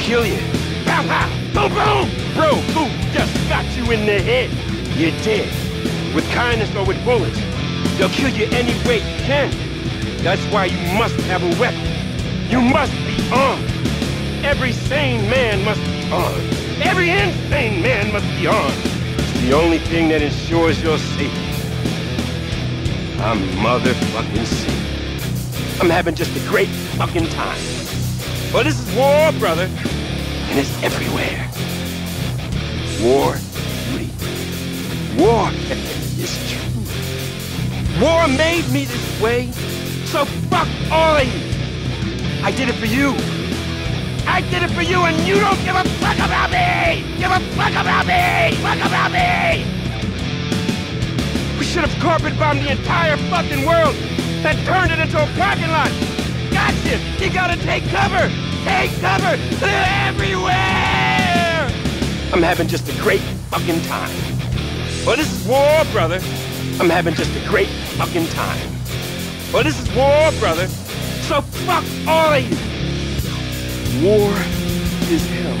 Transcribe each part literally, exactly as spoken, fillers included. He'll kill you. Pow, pow, boom, boom! Bro, boom, just got you in the head. You're dead. With kindness or with bullets, they'll kill you any way you can. That's why you must have a weapon. You must be armed. Every sane man must be armed. Every insane man must be armed. It's the only thing that ensures your safety. I'm motherfucking sick. I'm having just a great fucking time. But this is war, brother. And it's everywhere. War duty. War is true. War made me this way. So fuck all of you. I did it for you. I did it for you, and you don't give a fuck about me! Give a fuck about me! Fuck about me! We should have carpet bombed the entire fucking world and turned it into a parking lot. Gotcha! You gotta take cover! Take cover! They're everywhere! I'm having just a great fucking time. Well, this is war, brother. I'm having just a great fucking time. Well, this is war, brother. So fuck all of you. War is hell.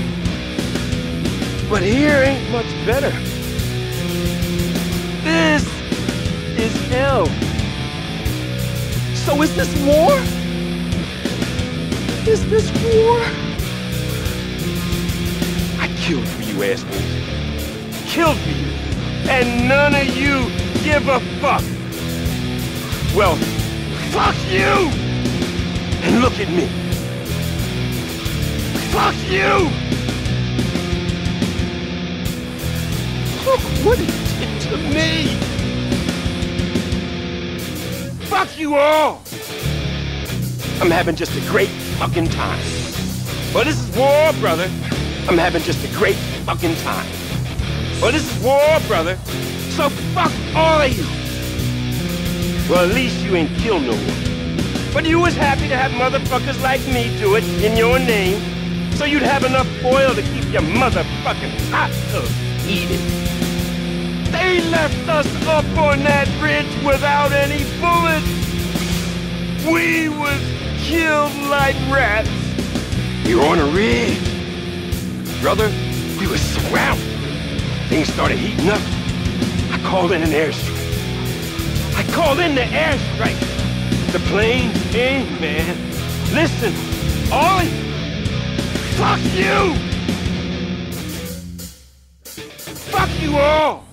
But here ain't much better. This is hell. So is this war? Is this war? I killed for you, assholes. Killed for you. And none of you give a fuck. Well, fuck you! And look at me. Fuck you! Look what it did to me! Fuck you all! I'm having just a great fucking time. Well, this is war, brother. I'm having just a great fucking time. Well, this is war, brother. So fuck all of you! Well, at least you ain't killed no one. But you was happy to have motherfuckers like me do it in your name, so you'd have enough oil to keep your motherfucking hot tub heated. They left us up on that bridge without any bullets. We was killed like rats. We were on a ridge. Brother, we were surrounded. Things started heating up. I called in an airstrike. I called in the airstrike. The plane came, man. Listen, Ollie, fuck you! Fuck you all!